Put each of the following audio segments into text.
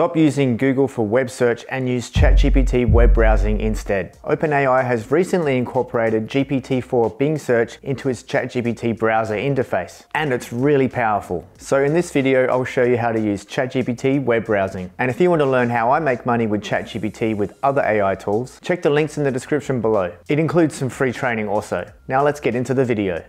Stop using Google for web search and use ChatGPT web browsing instead. OpenAI has recently incorporated GPT-4 Bing search into its ChatGPT browser interface, and it's really powerful. So in this video, I'll show you how to use ChatGPT web browsing. And if you want to learn how I make money with ChatGPT with other AI tools, check the links in the description below. It includes some free training also. Now let's get into the video.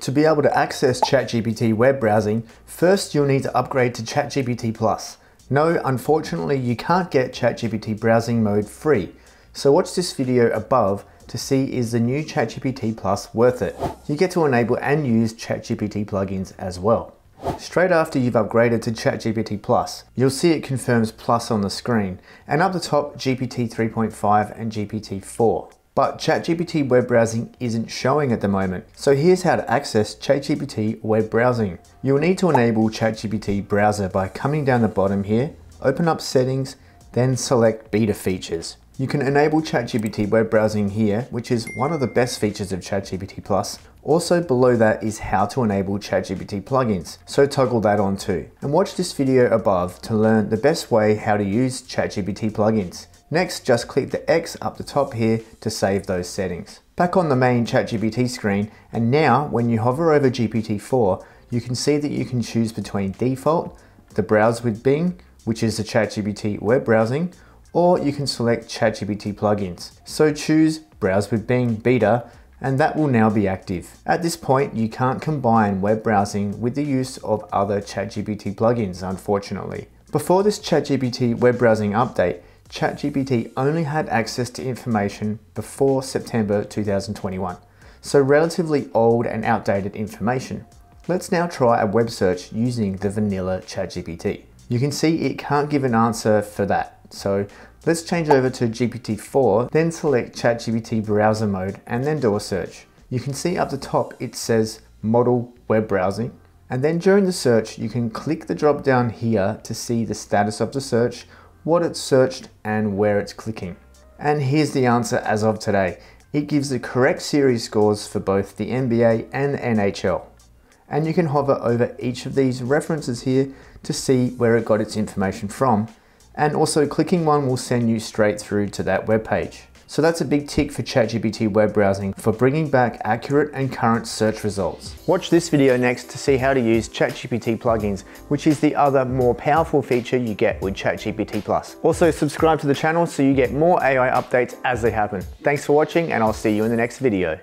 To be able to access ChatGPT web browsing, first you'll need to upgrade to ChatGPT Plus. No, unfortunately, you can't get ChatGPT browsing mode free. So watch this video above to see is the new ChatGPT Plus worth it. You get to enable and use ChatGPT plugins as well. Straight after you've upgraded to ChatGPT Plus, you'll see it confirms Plus on the screen, and up the top GPT 3.5 and GPT 4. But ChatGPT web browsing isn't showing at the moment. So here's how to access ChatGPT web browsing. You'll need to enable ChatGPT browser by coming down the bottom here, open up settings, then select beta features. You can enable ChatGPT web browsing here, which is one of the best features of ChatGPT Plus. Also below that is how to enable ChatGPT plugins. So toggle that on too. And watch this video above to learn the best way how to use ChatGPT plugins. Next, just click the X up the top here to save those settings. Back on the main ChatGPT screen, and now when you hover over GPT-4, you can see that you can choose between default, the browse with Bing, which is the ChatGPT web browsing, or you can select ChatGPT plugins. So choose browse with Bing beta, and that will now be active. At this point, you can't combine web browsing with the use of other ChatGPT plugins, unfortunately. Before this ChatGPT web browsing update, ChatGPT only had access to information before September 2021, so relatively old and outdated information. Let's now try a web search using the vanilla ChatGPT. You can see it can't give an answer for that, so let's change over to GPT-4, then select ChatGPT browser mode and then do a search. You can see up the top it says model web browsing, and then during the search you can click the drop down here to see the status of the search, what it's searched and where it's clicking. And here's the answer as of today. It gives the correct series scores for both the NBA and the NHL. And you can hover over each of these references here to see where it got its information from. And also clicking one will send you straight through to that web page. So that's a big tick for ChatGPT web browsing for bringing back accurate and current search results. Watch this video next to see how to use ChatGPT plugins, which is the other more powerful feature you get with ChatGPT Plus. Also subscribe to the channel so you get more AI updates as they happen. Thanks for watching, and I'll see you in the next video.